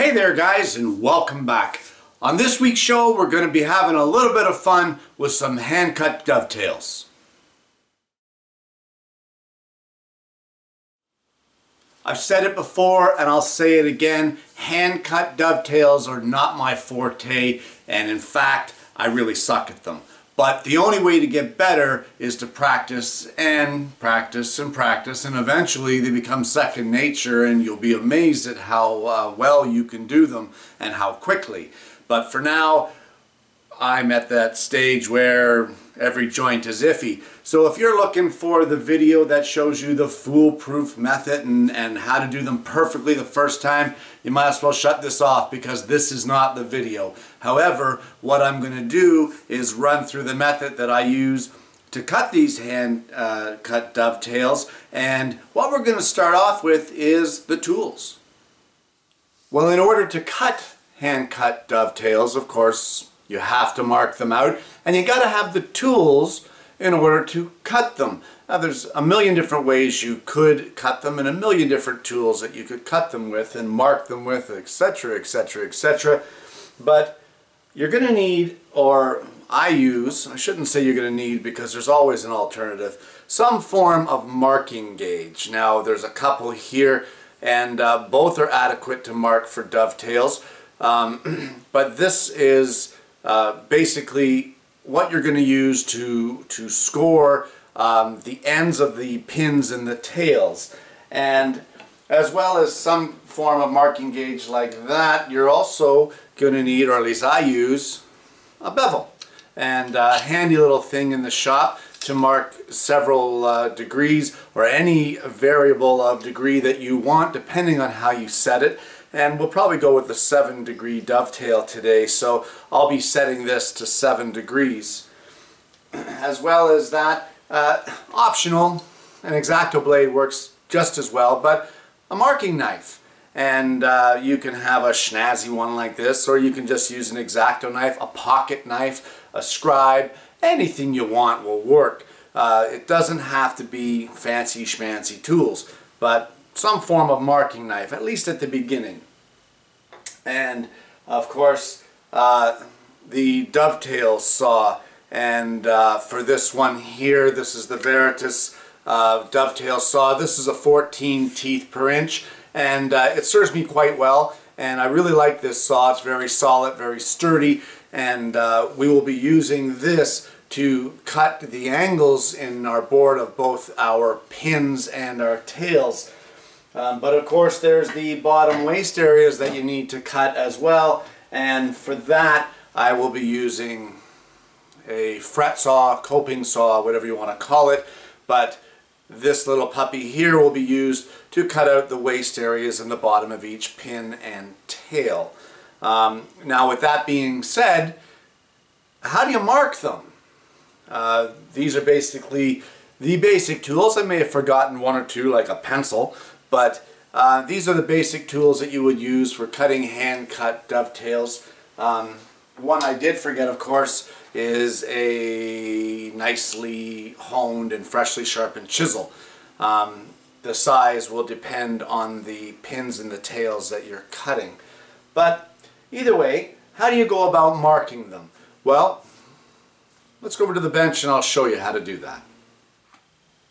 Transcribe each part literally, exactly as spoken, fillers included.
Hey there guys, and welcome back. On this week's show we're going to be having a little bit of fun with some hand cut dovetails. I've said it before and I'll say it again, hand cut dovetails are not my forte, and in fact I really suck at them. But the only way to get better is to practice and practice and practice, and eventually they become second nature and you'll be amazed at how uh, well you can do them and how quickly. But for now, I'm at that stage where every joint is iffy. So if you're looking for the video that shows you the foolproof method and, and how to do them perfectly the first time, you might as well shut this off, because this is not the video. However, what I'm going to do is run through the method that I use to cut these hand uh, cut dovetails, and what we're going to start off with is the tools. Well, in order to cut hand cut dovetails, of course, you have to mark them out, and you got to have the tools in order to cut them. Now there's a million different ways you could cut them and a million different tools that you could cut them with and mark them with, etc, etc, et cetera. But you're going to need, or I use, I shouldn't say you're going to need because there's always an alternative, some form of marking gauge. Now there's a couple here, and uh, both are adequate to mark for dovetails, um, but this is Uh, basically what you're going to use to to score um, the ends of the pins and the tails. And as well as some form of marking gauge like that, you're also going to need, or at least I use, a bevel, and a handy little thing in the shop to mark several uh, degrees, or any variable of degree that you want depending on how you set it. And we'll probably go with the seven degree dovetail today, so I'll be setting this to seven degrees. As well as that, uh, optional, an X-Acto blade works just as well, but a marking knife. And uh, you can have a snazzy one like this, or you can just use an X-Acto knife, a pocket knife, a scribe, anything you want will work. Uh, it doesn't have to be fancy schmancy tools, but some form of marking knife, at least at the beginning. And of course uh, the dovetail saw, and uh, for this one here, this is the Veritas uh, dovetail saw. This is a fourteen teeth per inch, and uh, it serves me quite well, and I really like this saw. It's very solid, very sturdy, and uh, we will be using this to cut the angles in our board of both our pins and our tails. Um, but of course there's the bottom waist areas that you need to cut as well, and for that I will be using a fret saw, coping saw, whatever you want to call it, but this little puppy here will be used to cut out the waist areas and the bottom of each pin and tail. Um, now with that being said, how do you mark them? Uh, these are basically the basic tools. I may have forgotten one or two, like a pencil. But uh, these are the basic tools that you would use for cutting hand-cut dovetails. Um, one I did forget, of course, is a nicely honed and freshly sharpened chisel. Um, the size will depend on the pins and the tails that you're cutting. But either way, how do you go about marking them? Well, let's go over to the bench and I'll show you how to do that.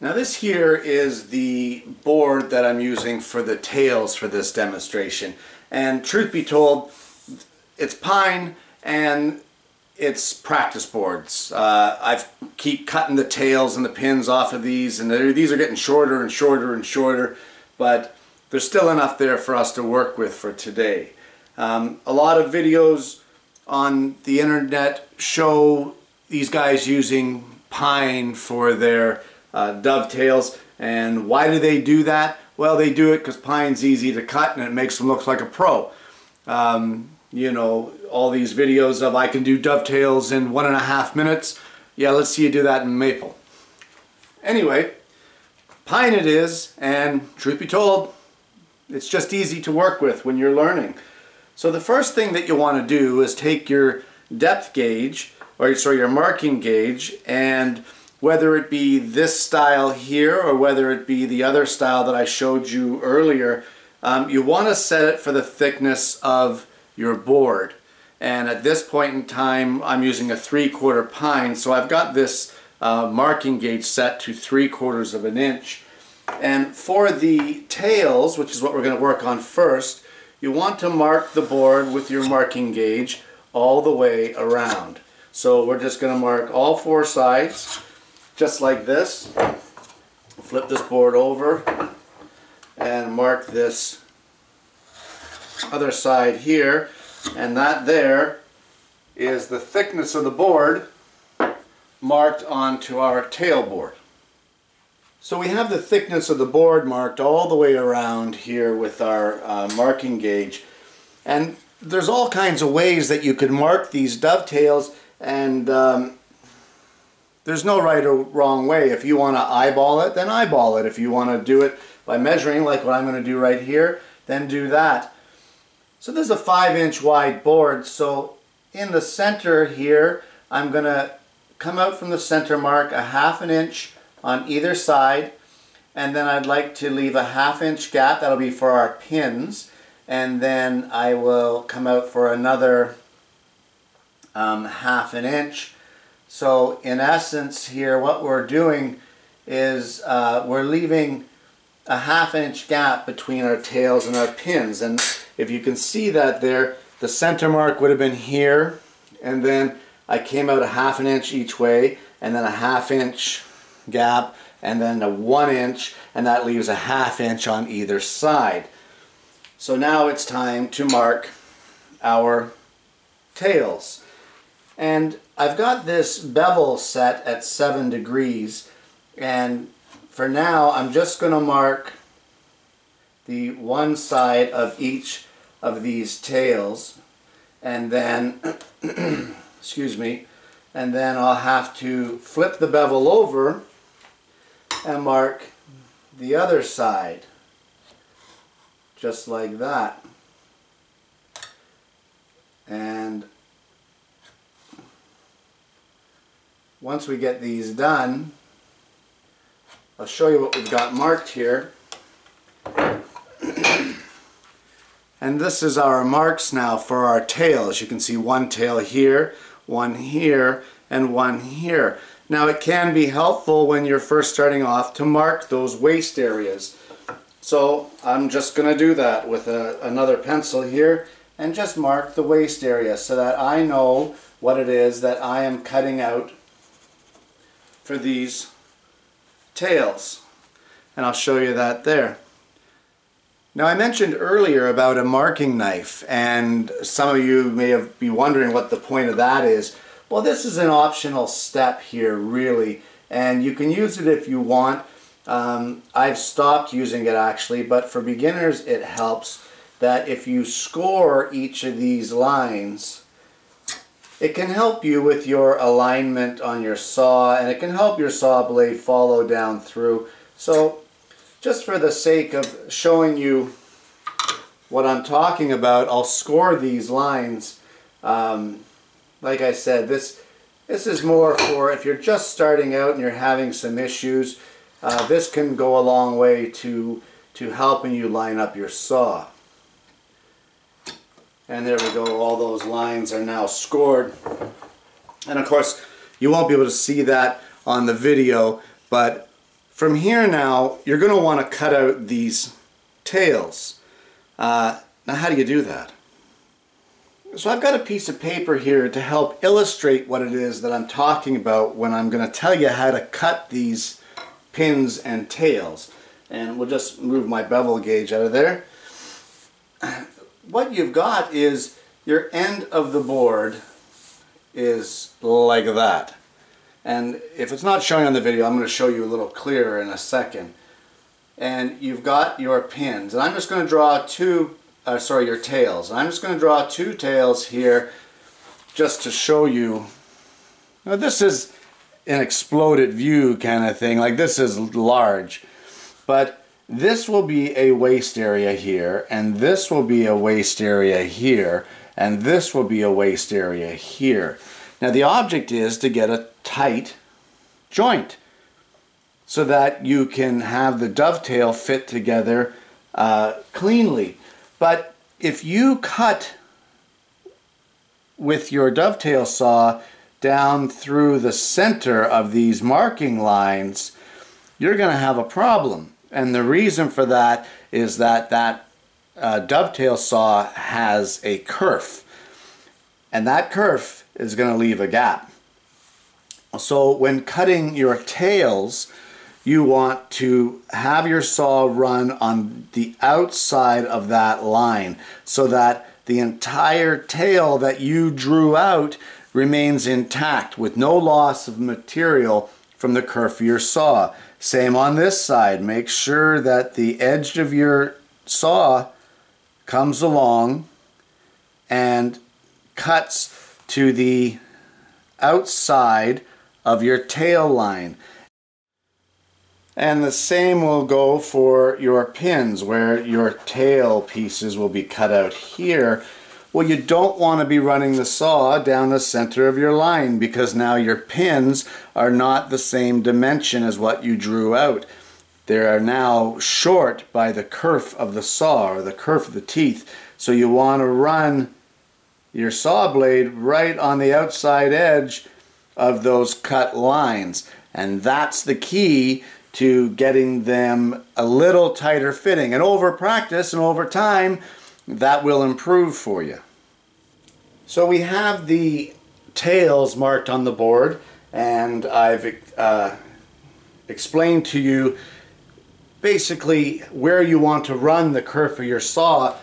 Now this here is the board that I'm using for the tails for this demonstration, and truth be told, it's pine and it's practice boards. Uh, I keep cutting the tails and the pins off of these, and these are getting shorter and shorter and shorter, but there's still enough there for us to work with for today. Um, a lot of videos on the internet show these guys using pine for their Uh, dovetails. And why do they do that? Well, they do it because pine's easy to cut and it makes them look like a pro. Um, you know, all these videos of I can do dovetails in one and a half minutes. Yeah, let's see you do that in maple. Anyway, pine it is, and truth be told, it's just easy to work with when you're learning. So the first thing that you want to do is take your depth gauge, or sorry, your marking gauge, and whether it be this style here or whether it be the other style that I showed you earlier, Um, you want to set it for the thickness of your board. And at this point in time, I'm using a three-quarter pine, so I've got this uh, marking gauge set to three-quarters of an inch. And for the tails, which is what we're going to work on first, you want to mark the board with your marking gauge all the way around. So we're just going to mark all four sides, just like this. Flip this board over and mark this other side here. And that there is the thickness of the board marked onto our tail board. So we have the thickness of the board marked all the way around here with our uh, marking gauge. And there's all kinds of ways that you could mark these dovetails, and um, there's no right or wrong way. If you want to eyeball it, then eyeball it. If you want to do it by measuring, like what I'm going to do right here, then do that. So this is a five inch wide board, so in the center here I'm going to come out from the center mark a half an inch on either side, and then I'd like to leave a half inch gap. That'll be for our pins, and then I will come out for another um, half an inch. So in essence here what we're doing is uh, we're leaving a half inch gap between our tails and our pins. And if you can see that there, the center mark would have been here, and then I came out a half an inch each way, and then a half inch gap, and then a one inch, and that leaves a half inch on either side. So now it's time to mark our tails. And I've got this bevel set at seven degrees, and for now, I'm just going to mark the one side of each of these tails, and then, excuse me, and then I'll have to flip the bevel over and mark the other side, just like that. And once we get these done, I'll show you what we've got marked here. And this is our marks now for our tails. You can see one tail here, one here, and one here. Now it can be helpful when you're first starting off to mark those waist areas. So I'm just going to do that with a, another pencil here and just mark the waist area so that I know what it is that I am cutting out for these tails, and I'll show you that there. Now I mentioned earlier about a marking knife, and some of you may have be wondering what the point of that is. Well, this is an optional step here really, and you can use it if you want. Um, I've stopped using it actually, but for beginners it helps that if you score each of these lines, it can help you with your alignment on your saw, and it can help your saw blade follow down through. So just for the sake of showing you what I'm talking about, I'll score these lines. Um, like I said, this, this is more for if you're just starting out and you're having some issues. Uh, this can go a long way to, to helping you line up your saw. And there we go, all those lines are now scored. And of course, you won't be able to see that on the video, but from here now, you're going to want to cut out these tails. Uh, now, how do you do that? So I've got a piece of paper here to help illustrate what it is that I'm talking about when I'm going to tell you how to cut these pins and tails. And we'll just move my bevel gauge out of there. What you've got is your end of the board is like that. And if it's not showing on the video, I'm going to show you a little clearer in a second. And you've got your pins. And I'm just going to draw two, uh, sorry, your tails. And I'm just going to draw two tails here just to show you. Now this is an exploded view kind of thing. Like this is large. But this will be a waist area here, and this will be a waist area here, and this will be a waist area here. Now the object is to get a tight joint so that you can have the dovetail fit together uh, cleanly. But if you cut with your dovetail saw down through the center of these marking lines, you're going to have a problem. And the reason for that is that that uh, dovetail saw has a kerf, and that kerf is going to leave a gap. So when cutting your tails, you want to have your saw run on the outside of that line so that the entire tail that you drew out remains intact with no loss of material from the kerf of your saw. Same on this side. Make sure that the edge of your saw comes along and cuts to the outside of your tail line. And the same will go for your pins, where your tail pieces will be cut out here. Well, you don't want to be running the saw down the center of your line, because now your pins are not the same dimension as what you drew out. They are now short by the kerf of the saw, or the kerf of the teeth. So you want to run your saw blade right on the outside edge of those cut lines. And that's the key to getting them a little tighter fitting. And over practice and over time, that will improve for you. So we have the tails marked on the board, and I've uh, explained to you basically where you want to run the kerf of your saw.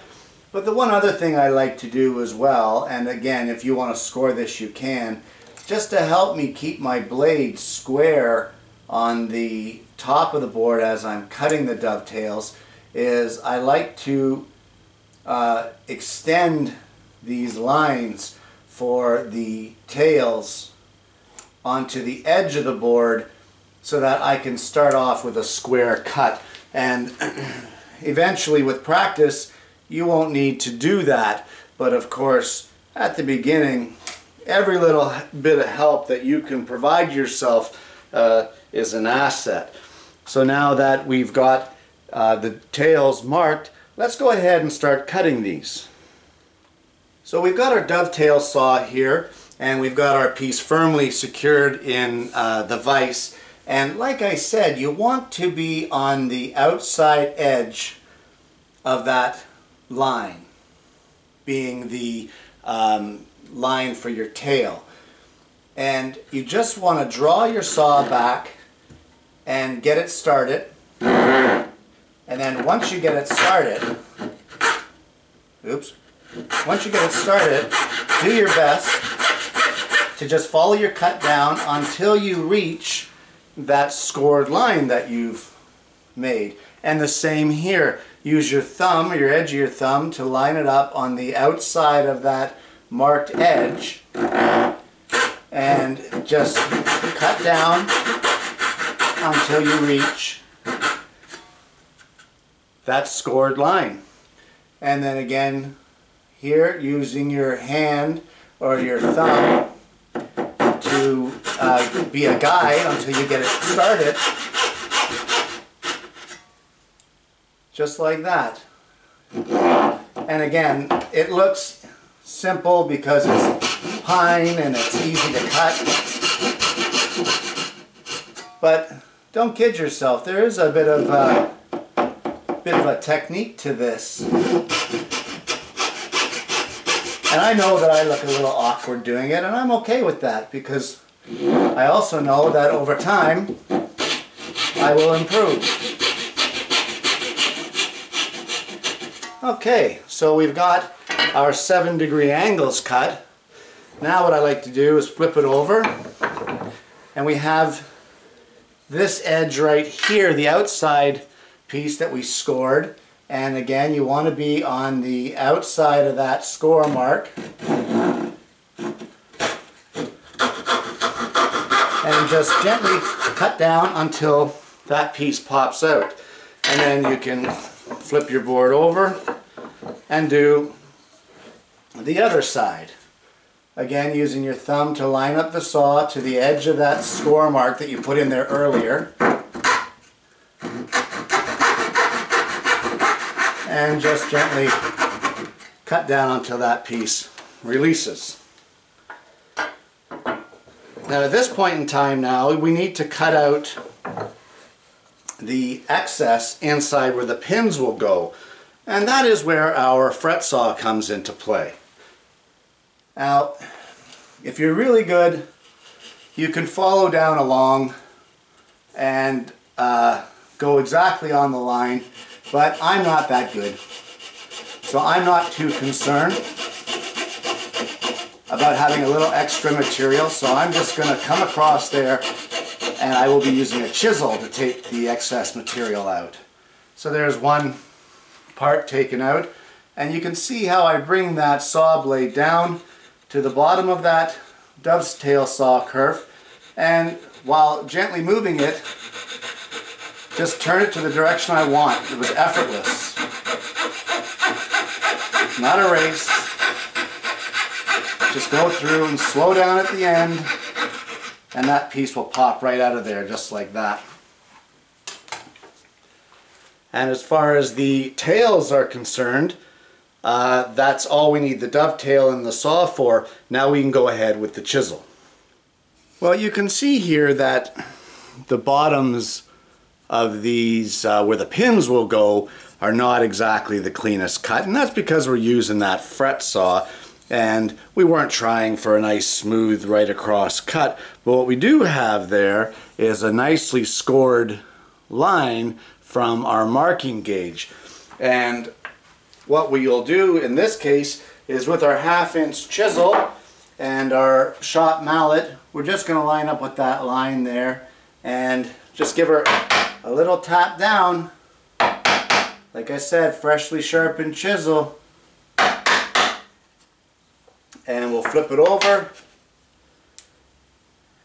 But the one other thing I like to do as well, and again, if you want to score this you can, just to help me keep my blade square on the top of the board as I'm cutting the dovetails, is I like to Uh, extend these lines for the tails onto the edge of the board so that I can start off with a square cut. And eventually, with practice, you won't need to do that. But of course, at the beginning, every little bit of help that you can provide yourself uh, is an asset. So now that we've got uh, the tails marked, let's go ahead and start cutting these. So we've got our dovetail saw here, and we've got our piece firmly secured in uh, the vise. And like I said, you want to be on the outside edge of that line, being the um, line for your tail. And you just want to draw your saw back and get it started. And then once you get it started, oops, once you get it started, do your best to just follow your cut down until you reach that scored line that you've made. And the same here. Use your thumb, or your edge of your thumb, to line it up on the outside of that marked edge. And just cut down until you reach that scored line. And then again here, using your hand or your thumb to uh, be a guide until you get it started, just like that. And again, it looks simple because it's pine and it's easy to cut, but don't kid yourself, there is a bit of uh, bit of a technique to this. And I know that I look a little awkward doing it, and I'm okay with that, because I also know that over time I will improve. Okay, so we've got our seven degree angles cut. Now what I like to do is flip it over, and we have this edge right here, the outside piece that we scored. And again, you want to be on the outside of that score mark and just gently cut down until that piece pops out. And then you can flip your board over and do the other side, again using your thumb to line up the saw to the edge of that score mark that you put in there earlier. and just gently cut down until that piece releases. Now at this point in time now, we need to cut out the excess inside where the pins will go. And that is where our fret saw comes into play. Now, if you're really good, you can follow down along and uh, go exactly on the line, but I'm not that good. So I'm not too concerned about having a little extra material, so I'm just going to come across there and I will be using a chisel to take the excess material out. So there's one part taken out, and you can see how I bring that saw blade down to the bottom of that dovetail saw kerf, and while gently moving it, just turn it to the direction I want. It was effortless. Not a race. Just go through and slow down at the end, and that piece will pop right out of there just like that. And as far as the tails are concerned, uh, that's all we need the dovetail and the saw for. Now we can go ahead with the chisel. Well, you can see here that the bottoms of these uh, where the pins will go are not exactly the cleanest cut, and that's because we're using that fret saw. And we weren't trying for a nice smooth right across cut, but what we do have there is a nicely scored line from our marking gauge. And what we'll do in this case is with our half inch chisel and our shop mallet, we're just going to line up with that line there and just give her a little tap down. Like I said, freshly sharpened chisel. And we'll flip it over,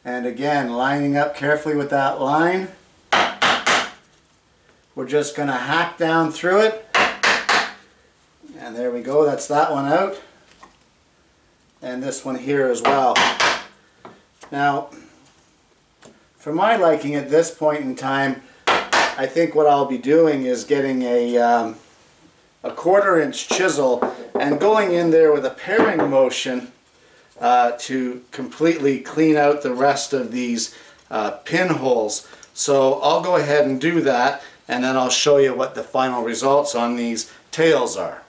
and again lining up carefully with that line, we're just going to hack down through it, and there we go, that's that one out, and this one here as well. Now for my liking at this point in time, I think what I'll be doing is getting a um, a quarter inch chisel and going in there with a paring motion uh, to completely clean out the rest of these uh, pinholes. So I'll go ahead and do that, and then I'll show you what the final results on these tails are.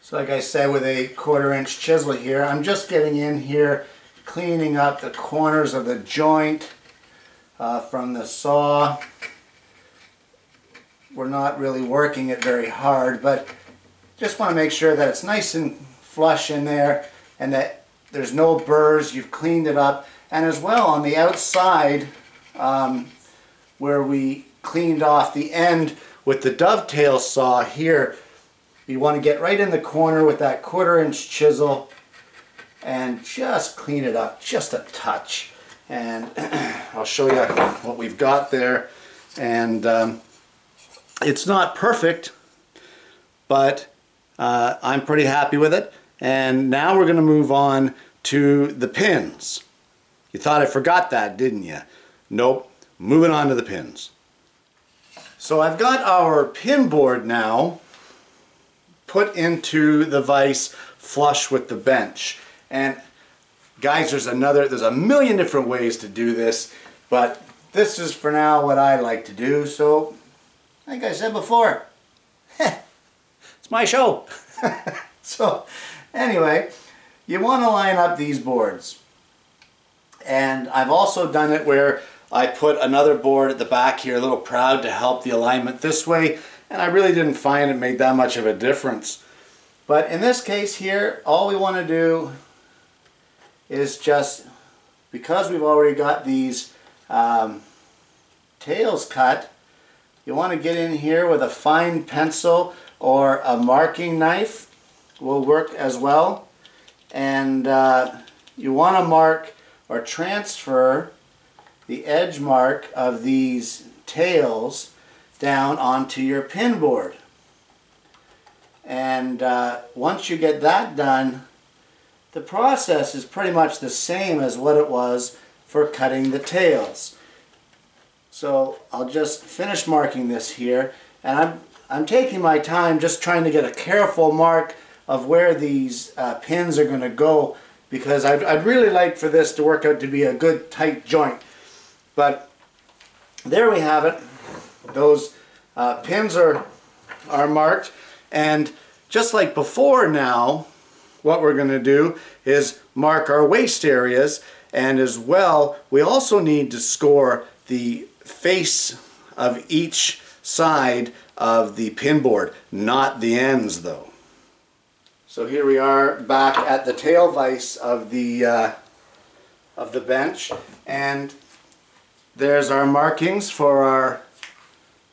So like I said, with a quarter inch chisel here, I'm just getting in here, cleaning up the corners of the joint uh, from the saw. We're not really working it very hard, but just want to make sure that it's nice and flush in there and that there's no burrs, you've cleaned it up. And as well on the outside, um, where we cleaned off the end with the dovetail saw here, you want to get right in the corner with that quarter inch chisel and just clean it up just a touch. And I'll show you what we've got there. And um, it's not perfect, but uh, I'm pretty happy with it. And now we're going to move on to the pins. You thought I forgot that, didn't you? Nope. Moving on to the pins. So I've got our pin board now put into the vise flush with the bench. And guys, there's another, there's a million different ways to do this, but this is for now what I like to do. So like I said before, heh, it's my show. So anyway, you want to line up these boards. And I've also done it where I put another board at the back here, a little proud to help the alignment this way. And I really didn't find it made that much of a difference. But in this case here, all we want to do is just, because we've already got these um, tails cut, you want to get in here with a fine pencil or a marking knife will work as well. And uh, you want to mark or transfer the edge mark of these tails down onto your pin board. And uh, once you get that done, the process is pretty much the same as what it was for cutting the tails. So I'll just finish marking this here, and I'm I'm taking my time just trying to get a careful mark of where these uh, pins are going to go, because I'd, I'd really like for this to work out to be a good tight joint. But there we have it. Those uh, pins are, are marked, and just like before now, what we're going to do is mark our waist areas, and as well we also need to score the face of each side of the pin board, not the ends though. So here we are back at the tail vise of the uh, of the bench, and there's our markings for our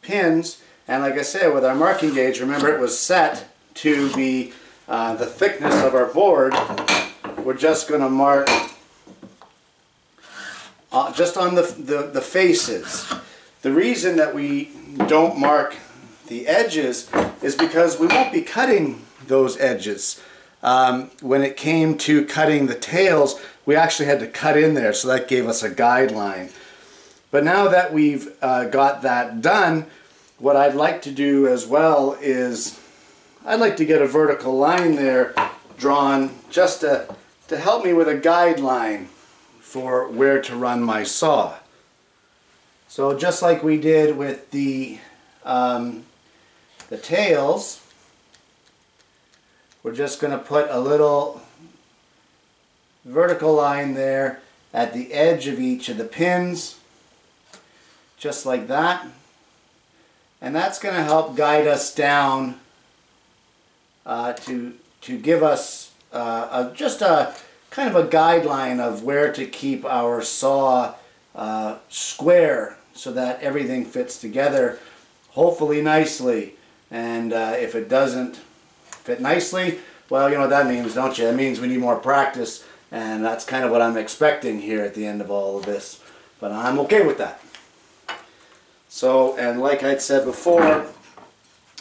pins. And like I said, with our marking gauge, remember it was set to be uh, the thickness of our board. We're just going to mark uh, just on the, the, the faces. The reason that we don't mark the edges is because we won't be cutting those edges. Um, when it came to cutting the tails, we actually had to cut in there, so that gave us a guideline. But now that we've uh, got that done, what I'd like to do as well is I'd like to get a vertical line there drawn just to, to help me with a guideline for where to run my saw. So just like we did with the Um, the tails, we're just going to put a little vertical line there at the edge of each of the pins, just like that, and that's going to help guide us down uh, to to give us uh, a, just a kind of a guideline of where to keep our saw uh, square so that everything fits together, hopefully nicely. And uh, if it doesn't fit nicely, well, you know what that means, don't you? That means we need more practice, and that's kind of what I'm expecting here at the end of all of this. But I'm okay with that. So, and like I'd said before,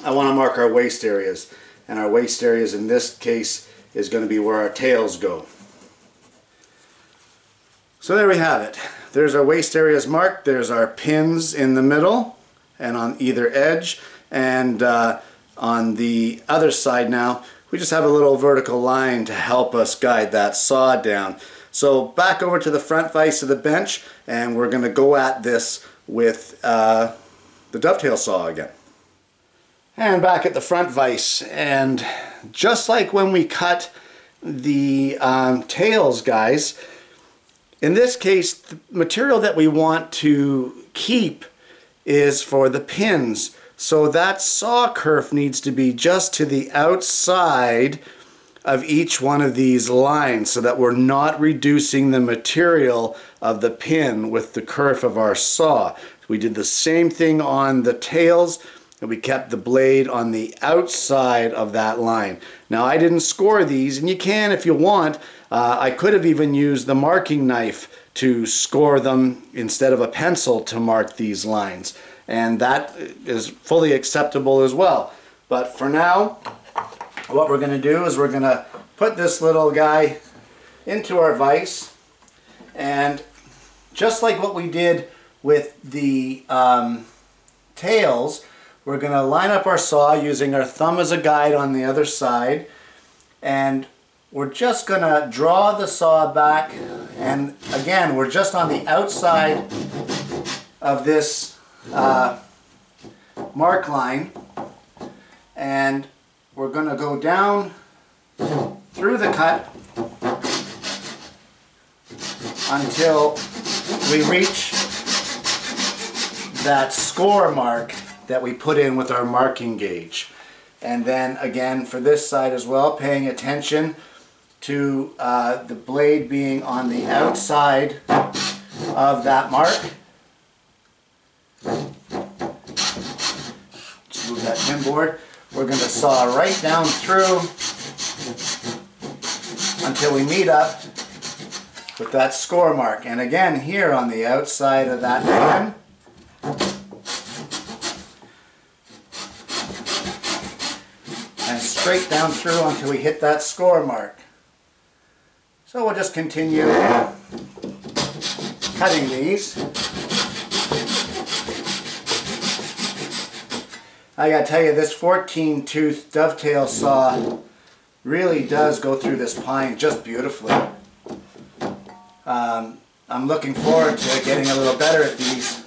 I want to mark our waist areas, and our waist areas in this case is going to be where our tails go. So there we have it. There's our waist areas marked, there's our pins in the middle and on either edge, and uh, on the other side now we just have a little vertical line to help us guide that saw down. So back over to the front vise of the bench, and we're going to go at this with uh, the dovetail saw again. And back at the front vise, and just like when we cut the um, tails, guys, in this case the material that we want to keep is for the pins. So that saw kerf needs to be just to the outside of each one of these lines, so that we're not reducing the material of the pin with the kerf of our saw. We did the same thing on the tails, and we kept the blade on the outside of that line. Now I didn't score these, and you can if you want. Uh, I could have even used the marking knife to score them instead of a pencil to mark these lines, and that is fully acceptable as well. But for now, what we're going to do is we're going to put this little guy into our vise, and just like what we did with the um, tails, we're going to line up our saw using our thumb as a guide on the other side, and we're just going to draw the saw back, and again we're just on the outside of this uh, mark line, and we're going to go down through the cut until we reach that score mark that we put in with our marking gauge. And then again for this side as well, paying attention to uh, the blade being on the outside of that mark. Just move that pin board. We're going to saw right down through until we meet up with that score mark. And again here on the outside of that pin. And straight down through until we hit that score mark. So we'll just continue cutting these. I gotta tell you, this fourteen tooth dovetail saw really does go through this pine just beautifully. Um, I'm looking forward to getting a little better at these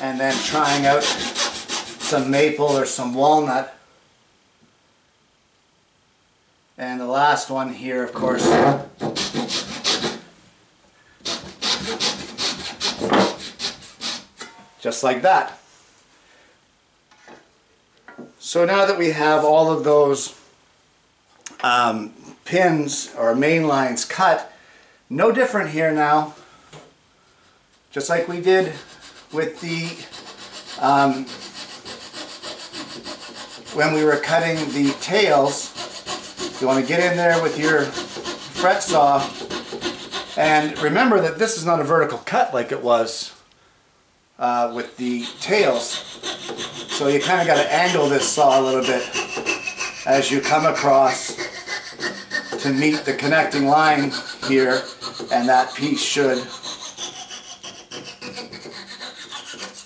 and then trying out some maple or some walnut. And the last one here, of course, just like that. So now that we have all of those um, pins or main lines cut, no different here now, just like we did with the um, when we were cutting the tails. You want to get in there with your fret saw, and remember that this is not a vertical cut like it was uh, with the tails. So you kind of got to angle this saw a little bit as you come across to meet the connecting line here, and that piece should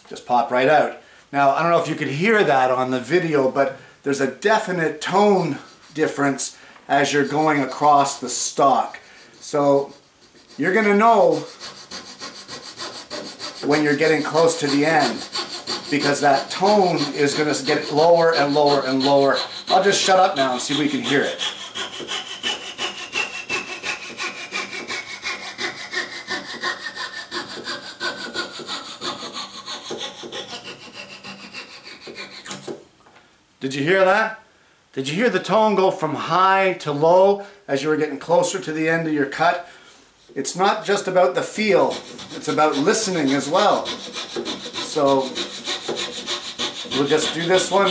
just pop right out. Now, I don't know if you could hear that on the video, but there's a definite tone difference as you're going across the stock. So you're going to know when you're getting close to the end, because that tone is going to get lower and lower and lower. I'll just shut up now and see if we can hear it. Did you hear that? Did you hear the tone go from high to low as you were getting closer to the end of your cut? It's not just about the feel, it's about listening as well. So we'll just do this one.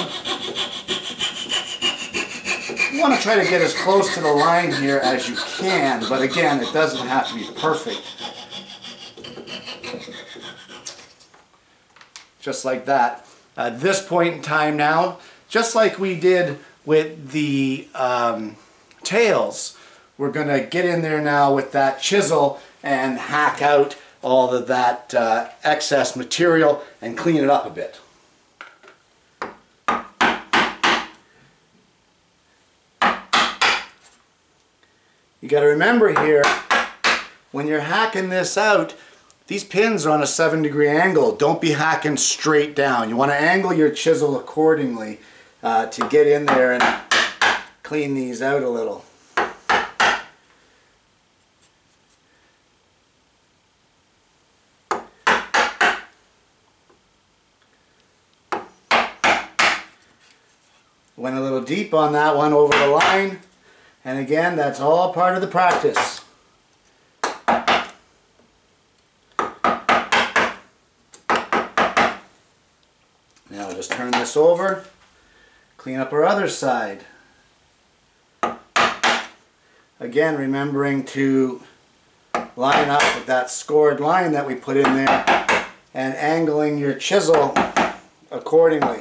You want to try to get as close to the line here as you can, but again, it doesn't have to be perfect. Just like that. At this point in time now, just like we did with the um, tails, we're going to get in there now with that chisel and hack out all of that uh, excess material and clean it up a bit. You got to remember here, when you're hacking this out, these pins are on a seven degree angle. Don't be hacking straight down. You want to angle your chisel accordingly. Uh, to get in there and clean these out a little. Went a little deep on that one, over the line, and again, that's all part of the practice. Now we'll just turn this over. Clean up our other side. Again, remembering to line up with that scored line that we put in there and angling your chisel accordingly.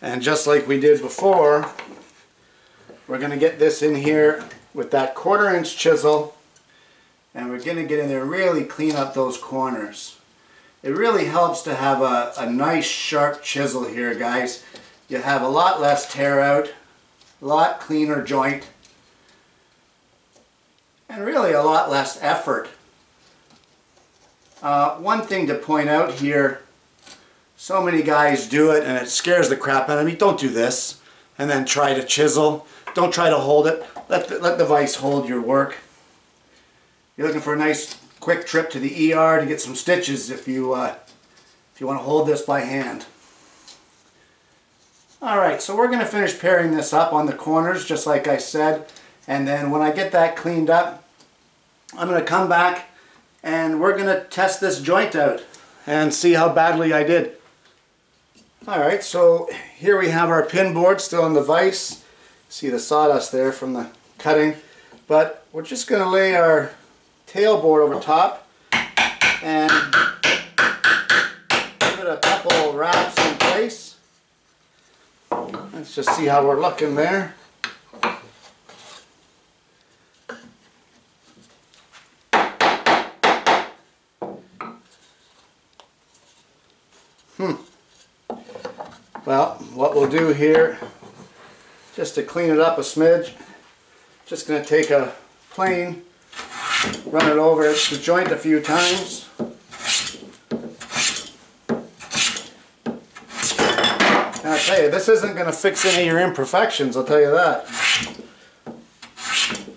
And just like we did before, we're going to get this in here with that quarter inch chisel, and we're going to get in there and really clean up those corners. It really helps to have a, a nice sharp chisel here, guys. You'll have a lot less tear out, a lot cleaner joint, and really a lot less effort. Uh, one thing to point out here, so many guys do it and it scares the crap out of me. Don't do this and then try to chisel. Don't try to hold it. Let the, let the vise hold your work. You're looking for a nice quick trip to the E R to get some stitches if you, uh, if you want to hold this by hand. Alright, so we're going to finish pairing this up on the corners just like I said, and then when I get that cleaned up, I'm going to come back and we're going to test this joint out and see how badly I did. Alright, so here we have our pin board still in the vise. See the sawdust there from the cutting. But we're just going to lay our tail board over top and give it a couple wraps in place. Let's just see how we're looking there. Hmm. Well, what we'll do here, just to clean it up a smidge, just going to take a plane, run it over the joint a few times. And I'll tell you, this isn't going to fix any of your imperfections, I'll tell you that.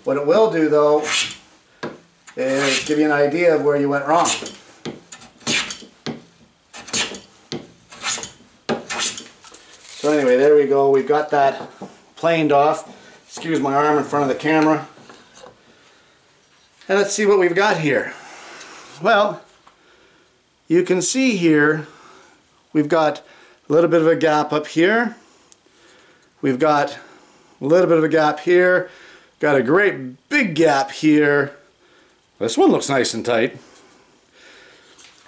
What it will do though, is give you an idea of where you went wrong. So anyway, there we go, we've got that planed off. Excuse my arm in front of the camera. And let's see what we've got here. Well, you can see here we've got a little bit of a gap up here. We've got a little bit of a gap here. Got a great big gap here. This one looks nice and tight.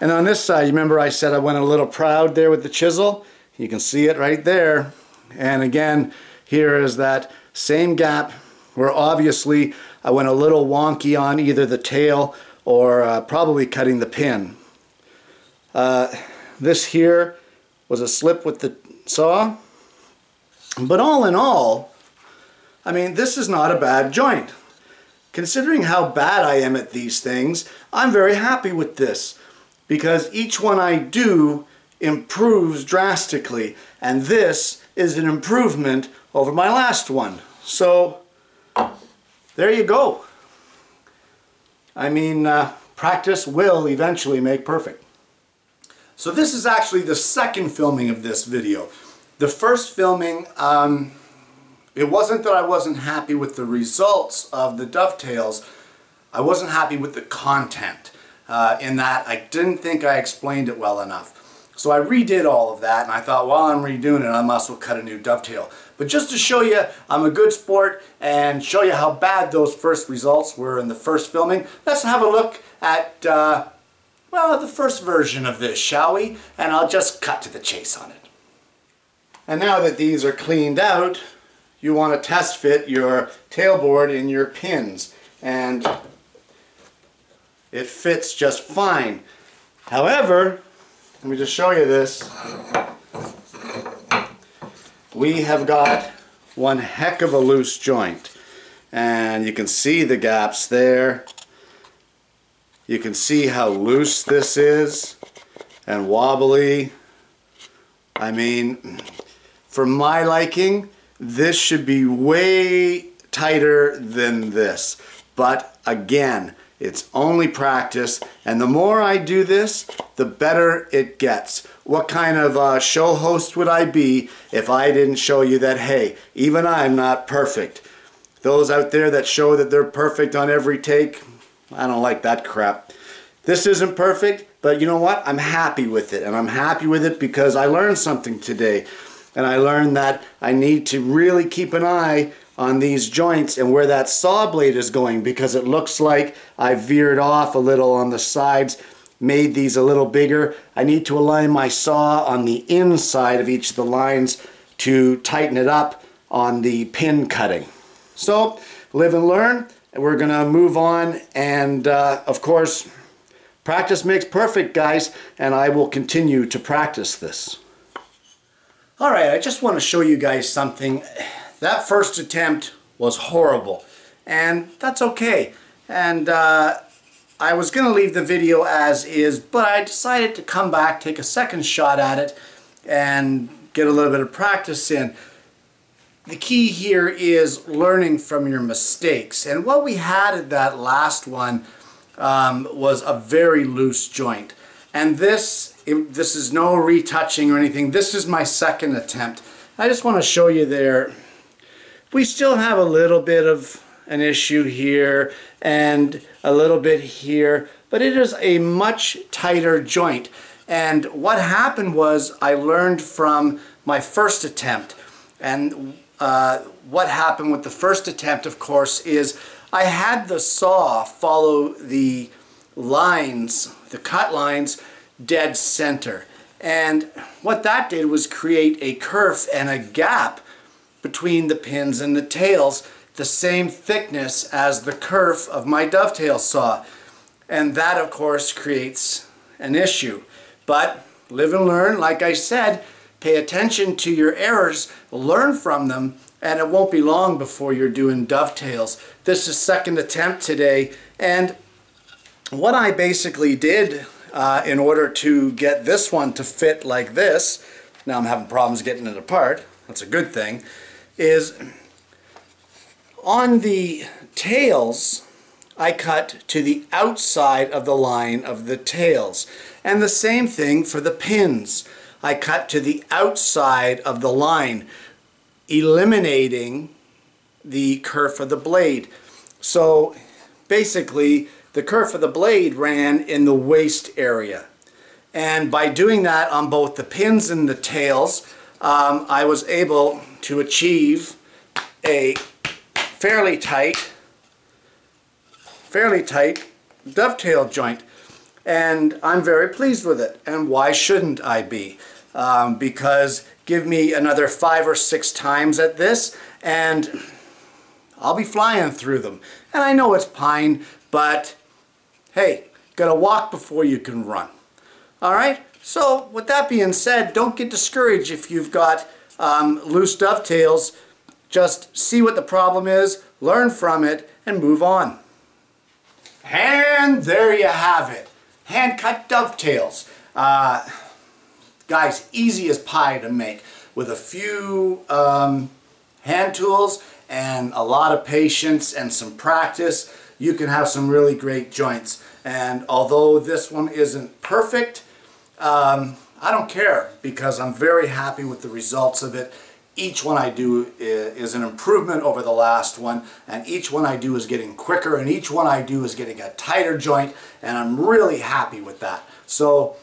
And on this side, you remember I said I went a little proud there with the chisel? You can see it right there. And again, here is that same gap where obviously I went a little wonky on either the tail or uh, probably cutting the pin. Uh, this here was a slip with the saw, but all in all, I mean, this is not a bad joint. Considering how bad I am at these things, I'm very happy with this, because each one I do improves drastically, and this is an improvement over my last one. So there you go. I mean, uh, practice will eventually make perfect. So this is actually the second filming of this video. The first filming, um, it wasn't that I wasn't happy with the results of the dovetails. I wasn't happy with the content, uh, in that I didn't think I explained it well enough. So I redid all of that, and I thought, while I'm redoing it, I must well cut a new dovetail. But just to show you I'm a good sport and show you how bad those first results were in the first filming, let's have a look at, uh, well, the first version of this, shall we? And I'll just cut to the chase on it. And now that these are cleaned out, you want to test fit your tailboard in your pins. And it fits just fine. However, let me just show you this. We have got one heck of a loose joint. And you can see the gaps there. You can see how loose this is and wobbly. I mean, for my liking, this should be way tighter than this. But again, it's only practice, and the more I do this, the better it gets. What kind of uh, show host would I be if I didn't show you that, hey, even I'm not perfect? Those out there that show that they're perfect on every take, I don't like that crap. This isn't perfect, but you know what? I'm happy with it, and I'm happy with it because I learned something today, and I learned that I need to really keep an eye on these joints and where that saw blade is going, because it looks like I veered off a little on the sides, made these a little bigger. I need to align my saw on the inside of each of the lines to tighten it up on the pin cutting. So live and learn, and we're gonna move on, and uh, of course practice makes perfect, guys, and I will continue to practice this. Alright, I just want to show you guys something. That first attempt was horrible, and that's okay. And uh, I was going to leave the video as is, but I decided to come back, take a second shot at it, and get a little bit of practice in. The key here is learning from your mistakes. And what we had at that last one um, was a very loose joint. And this, it, this is no retouching or anything. This is my second attempt. I just want to show you there. We still have a little bit of an issue here and a little bit here, but it is a much tighter joint. And what happened was I learned from my first attempt. And uh, what happened with the first attempt, of course, is I had the saw follow the lines, the cut lines, dead center. And what that did was create a kerf and a gap between the pins and the tails, the same thickness as the kerf of my dovetail saw. And that, of course, creates an issue. But live and learn, like I said, pay attention to your errors, learn from them, and it won't be long before you're doing dovetails. This is second attempt today, and what I basically did uh, in order to get this one to fit like this, now I'm having problems getting it apart, that's a good thing, is on the tails, I cut to the outside of the line of the tails. And the same thing for the pins. I cut to the outside of the line, eliminating the kerf of the blade. So basically, the kerf of the blade ran in the waist area. And by doing that on both the pins and the tails, um, I was able to achieve a fairly tight fairly tight dovetail joint, and I'm very pleased with it. And why shouldn't I be? Um, because give me another five or six times at this and I'll be flying through them. And I know it's pine, but hey, gotta walk before you can run. Alright, so with that being said, don't get discouraged if you've got um, loose dovetails. Just see what the problem is, learn from it, and move on. And there you have it. Hand-cut dovetails. Uh, guys, easy as pie to make with a few um, hand tools and a lot of patience and some practice. You can have some really great joints. And although this one isn't perfect, um, I don't care because I'm very happy with the results of it. Each one I do is an improvement over the last one, and each one I do is getting quicker, and each one I do is getting a tighter joint, and I'm really happy with that. So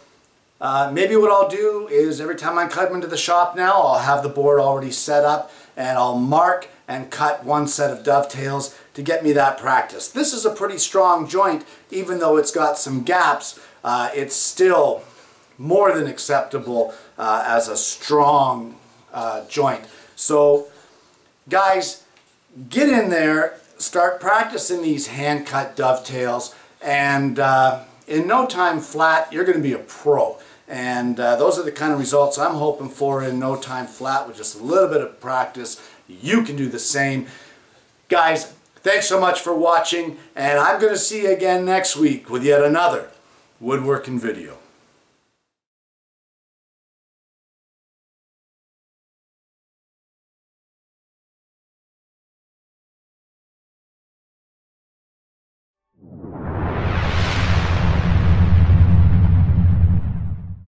uh, maybe what I'll do is every time I come into the shop now, I'll have the board already set up, and I'll mark and cut one set of dovetails to get me that practice. This is a pretty strong joint, even though it's got some gaps. Uh, it's still more than acceptable uh, as a strong Uh, joint. So guys, get in there, start practicing these hand-cut dovetails, and uh, in no time flat you're going to be a pro. And uh, those are the kind of results I'm hoping for. In no time flat, with just a little bit of practice, you can do the same. Guys, thanks so much for watching, and I'm going to see you again next week with yet another woodworking video.